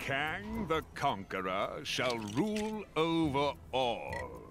Kang the Conqueror shall rule over all.